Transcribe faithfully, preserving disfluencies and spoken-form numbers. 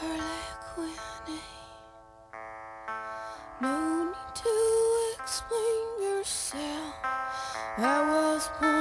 No need to explain yourself. I was born